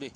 đi.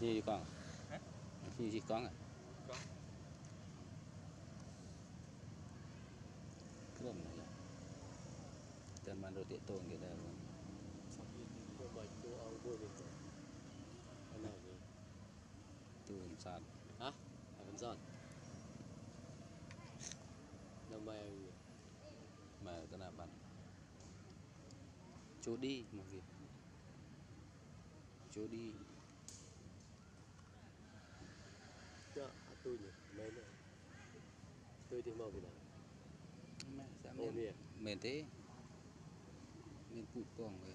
Gì con? Hả? Gì con ạ? Con. Cơm này. Tên man đồ tiện tồn cái này luôn. Sao đi bơi đồ ao bơi đi. Cái này gì? Tùm san. Hả? Tùm san. Đồng bài mà cái nào bạn. Chú đi một việc. Chú đi. Cho tôi nhỉ, mến rồi. Tôi thì màu vì nào? Mến thế. Mến cụt con rồi.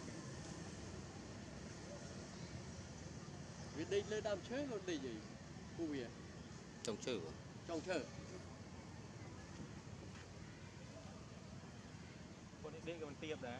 Vì đây lên đám chơi luôn đây gì? Cô bìa. Trồng chở. Trồng chở. Còn đây còn tiệp đấy.